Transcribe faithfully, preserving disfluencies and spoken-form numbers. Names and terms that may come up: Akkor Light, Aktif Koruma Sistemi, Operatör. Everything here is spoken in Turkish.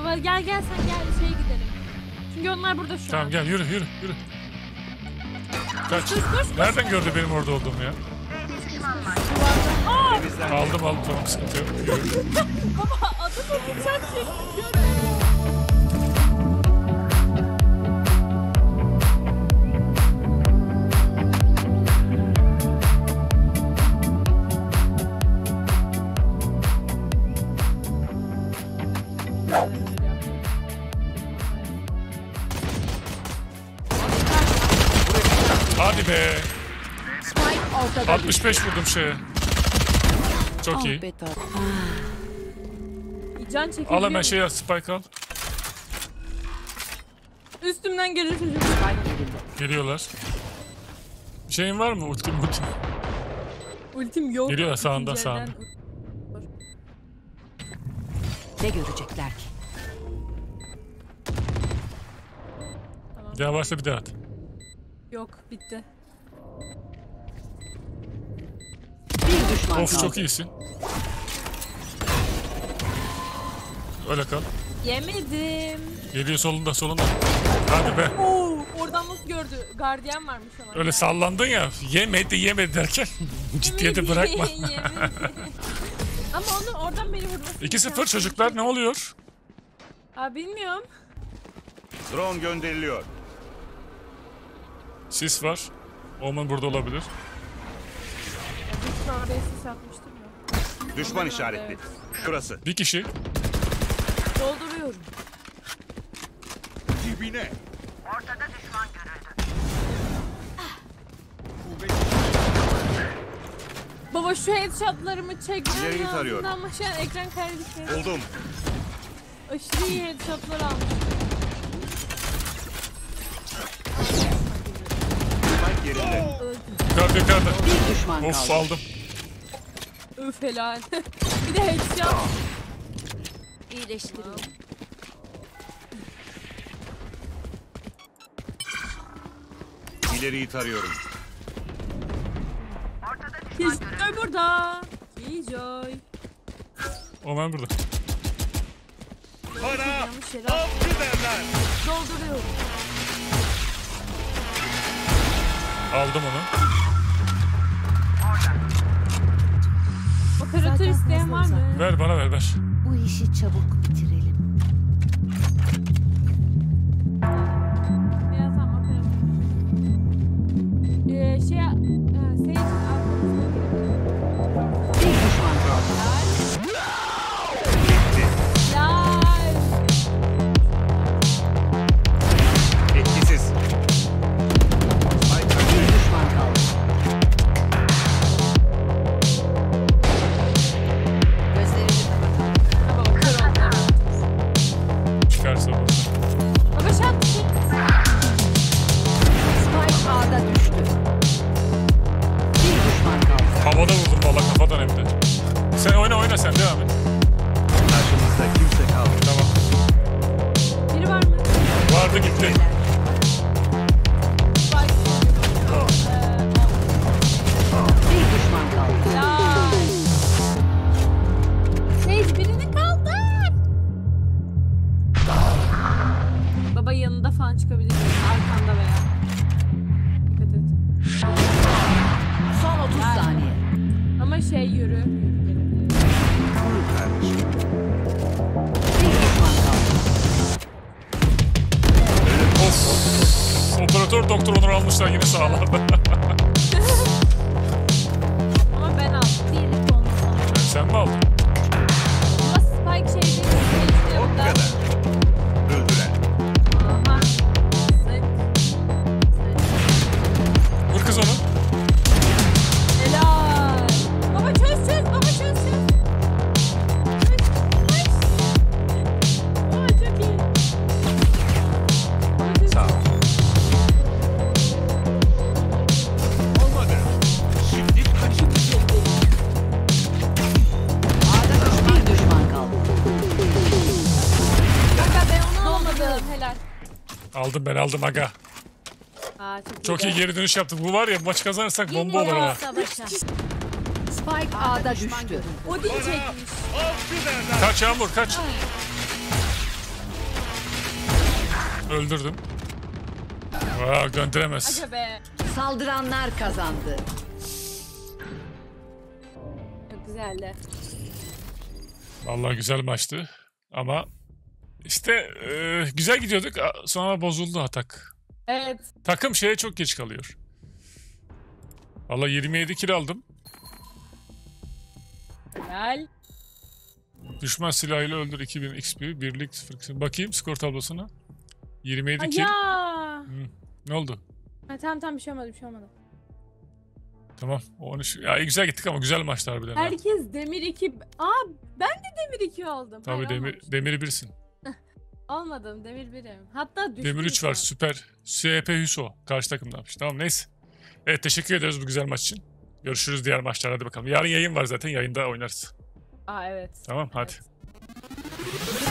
Dolar gel gel sen gel şeye gidelim. Çünkü onlar burada şu tamam, an. Tamam gel yürü yürü yürü. Kaç. Koş, koş, koş, nereden koş, gördü koş. Benim orada olduğumu ya? Aa! Aldım aldım tamam sıkıntı yok. Baba adamı bıçak çekti. Hadi be. altmış beş vurdum şeye. Çok iyi. Al hemen şey al, spike al. Üstümden geliyor çocuk. Geliyorlar. Şeyin var mı? Ultim ultim. Ultim yok. Geliyorlar sağında sağında. Ne görecekler ki? Ya varsa bir daha at. Yok, bitti. Bir düşman of, kaldı. Çok iyisin. Öyle kal. Yemedim. Geliyor solunda, solunda. Hadi be. Oo, oradan nasıl gördü? Gardiyan varmış ona. Öyle yani. Sallandın ya, yemedi yemedi derken ciddiyeti bırakma. Ama onu oradan beni vurması. iki sıfır çocuklar, ne oluyor? Aa, bilmiyorum. Drone gönderiliyor. Sis var. Omen burada olabilir. Düşman işaretli. Şurası. Bir kişi. Dolduruyorum. Dibine. Ortada düşman görüldü. Baba şu headshotlarımı çekmem lazım ama şu an ekran kaydetmedi. Buldum. Aşırı iyi headshotlar aldım. Yukarıda yukarıda. Bir düşman kaldı. Of aldım. Öf helal. Bir de headshot. İyileştiriyorum. İleriyi tarıyorum. Joy burada. Joy. Omen burada. Para. Avcı derler. Dolduruyorum. Aldım onu. Operatör isteyen var mı? Ver bana ver ver. Bu işi çabuk bitirelim. Ne yazam operatör? Ee, şey, şey aldım ben aldım aga. Aa, çok, çok iyi geri dönüş yaptım. Bu var ya maç kazanırsak yine bomba olur ama. Spike A'da düştü. O diyecekmiş. Kaç Yağmur kaç. Ay. Öldürdüm. Aa, gönderemez. Saldıranlar kazandı. Çok güzeldi. Vallahi güzel maçtı. Ama işte e, güzel gidiyorduk. Sonra bozuldu atak. Evet. Takım şeye çok geç kalıyor. Vallahi yirmi yedi kill aldım. Güzel. Düşman silahıyla öldür iki bin X P. Birlik sıfır. Bakayım skor tablosuna. yirmi yedi Ay kill. Hmm. Ne oldu? Ha, tamam tamam bir şey olmadı bir şey olmadı. Tamam. on üç. Ya güzel gittik ama güzel maçlar harbiden. Herkes ha. Demir iki. Aa ben de demir iki oldum. Tabii hayır, demir olmamış. Demir birsin. Olmadım demir birim. Hatta düştüm. Demir üç var süper. S P Hüso karşı takımda yapmış. Tamam neyse. Evet teşekkür ederiz bu güzel maç için. Görüşürüz diğer maçlarda hadi bakalım. Yarın yayın var zaten yayında oynarız. Aa evet. Tamam evet. Hadi.